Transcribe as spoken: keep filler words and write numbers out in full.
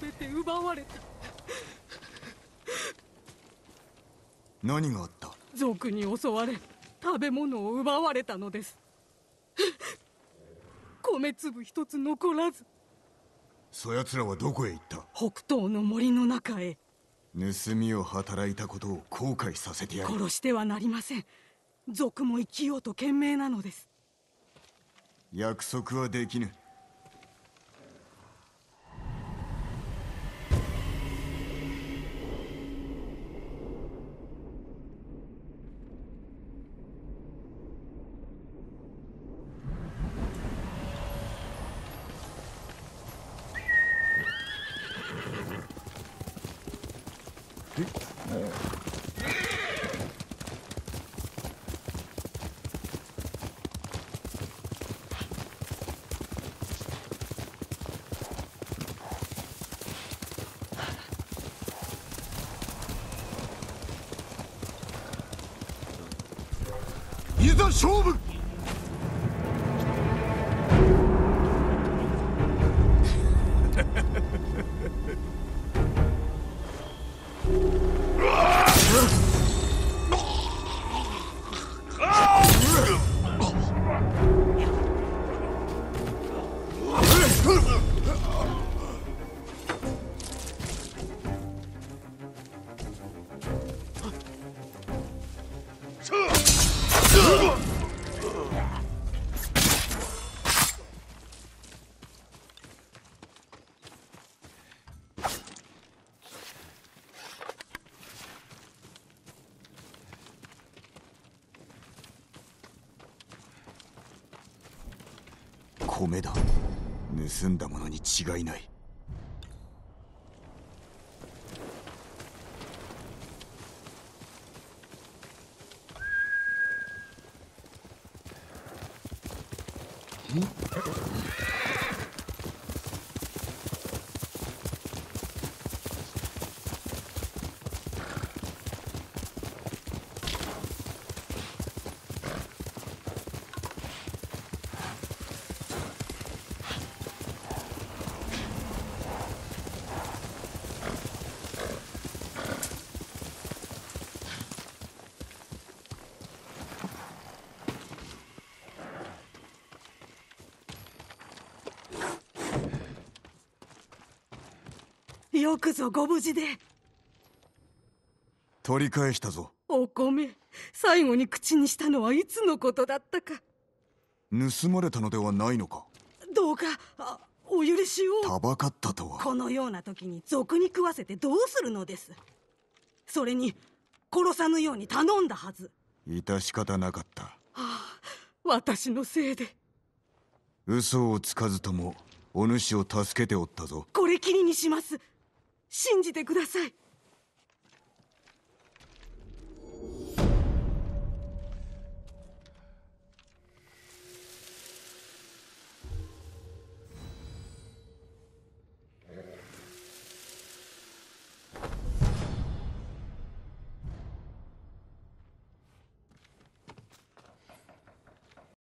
全て奪われた。何があった？賊に襲われ、食べ物を奪われたのです。米粒一つ残らず。そやつらはどこへ行った？北東の森の中へ。盗みを働いたことを後悔させてやる。殺してはなりません。賊も生きようと懸命なのです。約束はできぬ。いざ勝負！米だ。盗んだものに違いない。よくぞご無事で。取り返したぞ。お米、最後に口にしたのはいつのことだったか。盗まれたのではないのか。どうかあお許しを。たばかったとは。このような時に賊に食わせてどうするのです。それに殺さぬように頼んだはず。致し方なかった。はあ、私のせいで。嘘をつかずともお主を助けておったぞ。これきりにします。信じてください。